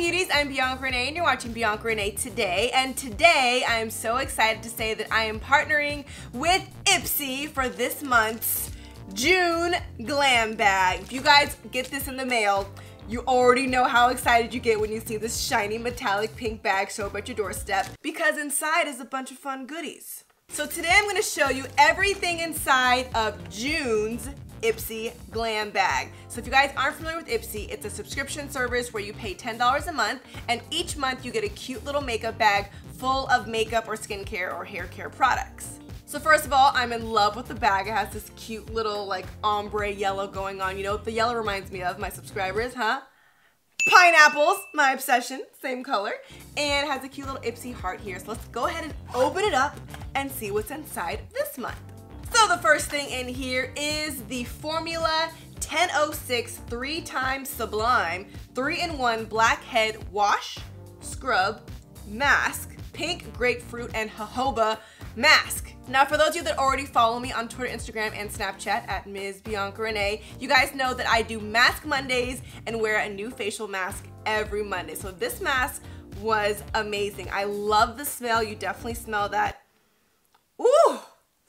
beauties, I'm Bianca Renee and you're watching Bianca Renee Today, and today I am so excited to say that I am partnering with Ipsy for this month's June Glam Bag. If you guys get this in the mail, you already know how excited you get when you see this shiny metallic pink bag show up at your doorstep, because inside is a bunch of fun goodies. So today I'm going to show you everything inside of June's Ipsy Glam Bag. So if you guys aren't familiar with Ipsy, it's a subscription service where you pay $10 a month, and each month you get a cute little makeup bag full of makeup or skincare or hair care products. So first of all, I'm in love with the bag. It has this cute little like ombre yellow going on. You know what the yellow reminds me of, my subscribers, huh? Pineapples, my obsession, same color. And it has a cute little Ipsy heart here. So let's go ahead and open it up and see what's inside this month. So the first thing in here is the Formula 10.0.6 3x Sublime 3-in-1 Blackhead Wash, Scrub, Mask, Pink Grapefruit, and Jojoba Mask. Now for those of you that already follow me on Twitter, Instagram, and Snapchat at Ms. Bianca Renee, you guys know that I do Mask Mondays and wear a new facial mask every Monday. So this mask was amazing. I love the smell. You definitely smell that. Ooh!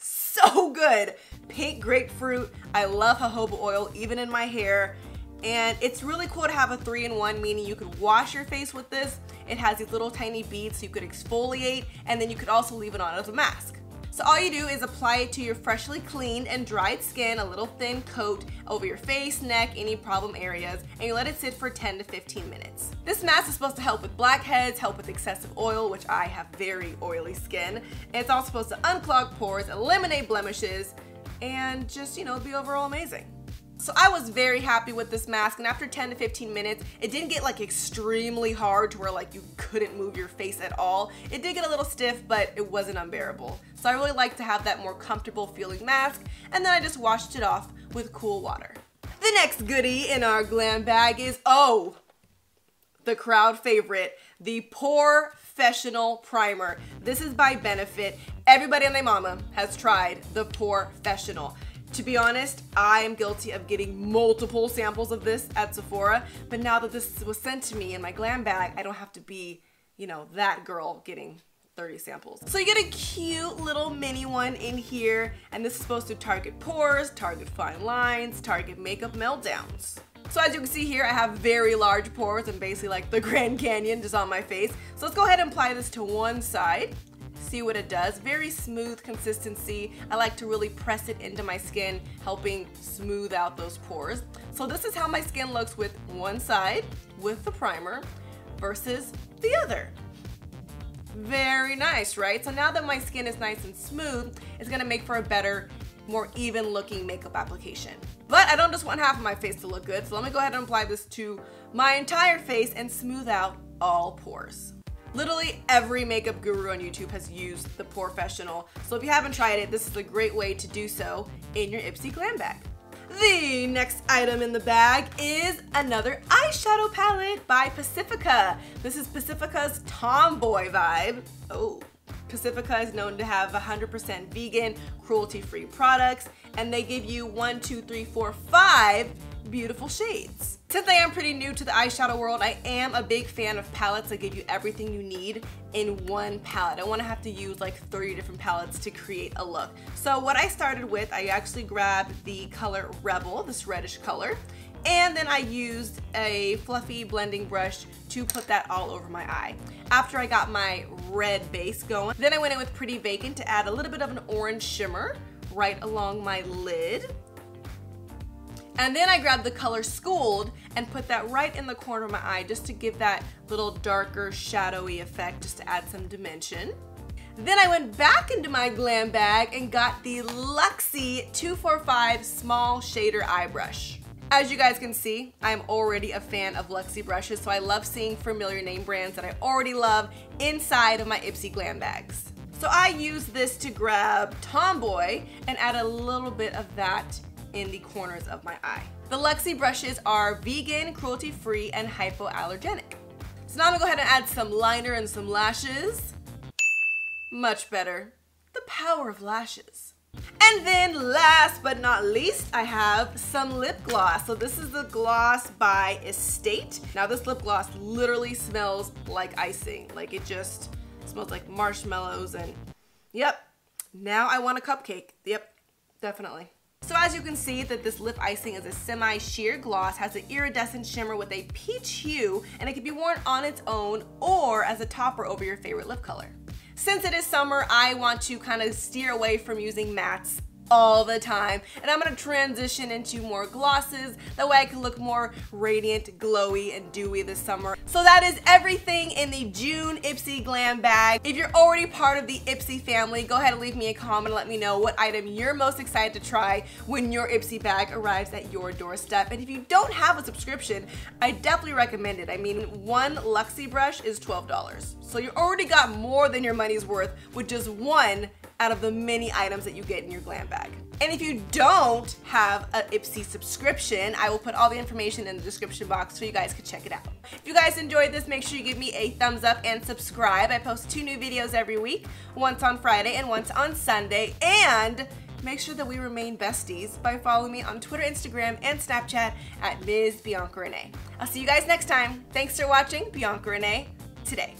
So good. Pink grapefruit. I love jojoba oil even in my hair, and it's really cool to have a 3-in-1, meaning you could wash your face with this. It has these little tiny beads so you could exfoliate, and then you could also leave it on as a mask. So all you do is apply it to your freshly cleaned and dried skin, a little thin coat over your face, neck, any problem areas, and you let it sit for 10 to 15 minutes. This mask is supposed to help with blackheads, help with excessive oil, which I have very oily skin. And it's also supposed to unclog pores, eliminate blemishes, and just, you know, be overall amazing. So I was very happy with this mask, and after 10 to 15 minutes, it didn't get like extremely hard to where like you couldn't move your face at all. It did get a little stiff, but it wasn't unbearable. So I really like to have that more comfortable feeling mask, and then I just washed it off with cool water. The next goodie in our glam bag is, oh, the crowd favorite, the Porefessional Primer. This is by Benefit. Everybody and their mama has tried the Porefessional. To be honest, I am guilty of getting multiple samples of this at Sephora, but now that this was sent to me in my glam bag, I don't have to be, you know, that girl getting 30 samples. So you get a cute little mini one in here, and this is supposed to target pores, target fine lines, target makeup meltdowns. So as you can see here, I have very large pores and basically like the Grand Canyon just on my face. So let's go ahead and apply this to one side. See what it does. Very smooth consistency. I like to really press it into my skin, helping smooth out those pores. So this is how my skin looks with one side with the primer versus the other. Very nice, right? So now that my skin is nice and smooth, it's gonna make for a better, more even looking makeup application. But I don't just want half of my face to look good, so let me go ahead and apply this to my entire face and smooth out all pores. Literally every makeup guru on YouTube has used the Porefessional, so if you haven't tried it, this is a great way to do so in your Ipsy Glam Bag. The next item in the bag is another eyeshadow palette by Pacifica. This is Pacifica's Tomboy Vibe. Oh. Pacifica is known to have 100% vegan, cruelty-free products, and they give you 5 beautiful shades. Since I am pretty new to the eyeshadow world, I am a big fan of palettes that give you everything you need in one palette. I don't want to have to use like 30 different palettes to create a look. So what I started with, I actually grabbed the color Rebel, this reddish color, and then I used a fluffy blending brush to put that all over my eye. After I got my red base going, then I went in with Pretty Vacant to add a little bit of an orange shimmer right along my lid. And then I grabbed the color Schooled and put that right in the corner of my eye just to give that little darker shadowy effect, just to add some dimension. Then I went back into my glam bag and got the Luxie 245 Small Shader Eye Brush. As you guys can see, I'm already a fan of Luxie brushes, so I love seeing familiar name brands that I already love inside of my Ipsy glam bags. So I use this to grab Tomboy and add a little bit of that in the corners of my eye. The Luxie brushes are vegan, cruelty-free, and hypoallergenic. So now I'm gonna go ahead and add some liner and some lashes. Much better. The power of lashes. And then last but not least, I have some lip gloss. So this is the gloss by Estate. Now this lip gloss literally smells like icing. Like it just smells like marshmallows and yep. Now I want a cupcake. Yep, definitely. So as you can see that this lip icing is a semi-sheer gloss, has an iridescent shimmer with a peach hue, and it can be worn on its own or as a topper over your favorite lip color. Since it is summer, I want to kind of steer away from using mattes all the time, and I'm gonna transition into more glosses. That way I can look more radiant, glowy, and dewy this summer. So that is everything in the June Ipsy Glam Bag. If you're already part of the Ipsy family, go ahead and leave me a comment and let me know what item you're most excited to try when your Ipsy bag arrives at your doorstep. And if you don't have a subscription, I definitely recommend it. I mean, one Luxie brush is $12. So you already got more than your money's worth with just one out of the many items that you get in your glam bag. And if you don't have an Ipsy subscription, I will put all the information in the description box so you guys can check it out. If you guys enjoyed this, make sure you give me a thumbs up and subscribe. I post 2 new videos every week, once on Friday and once on Sunday. And make sure that we remain besties by following me on Twitter, Instagram, and Snapchat at Ms. Bianca Renee. I'll see you guys next time. Thanks for watching Bianca Renee Today.